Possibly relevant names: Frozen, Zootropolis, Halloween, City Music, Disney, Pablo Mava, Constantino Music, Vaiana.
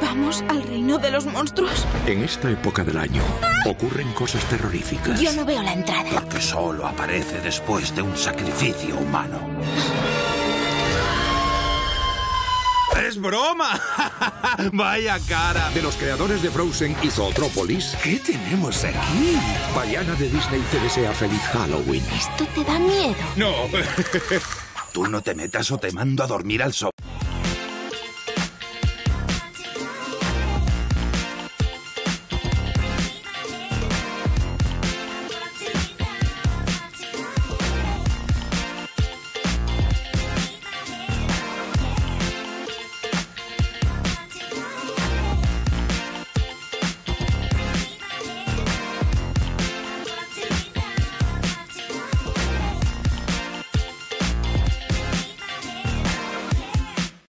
¿Vamos al reino de los monstruos? En esta época del año ocurren cosas terroríficas. Yo no veo la entrada. Porque solo aparece después de un sacrificio humano. ¡Es broma! ¡Vaya cara! De los creadores de Frozen y Zootropolis. ¿Qué tenemos aquí? Vaiana de Disney te desea feliz Halloween. ¿Esto te da miedo? No. Tú no te metas o te mando a dormir al sofá.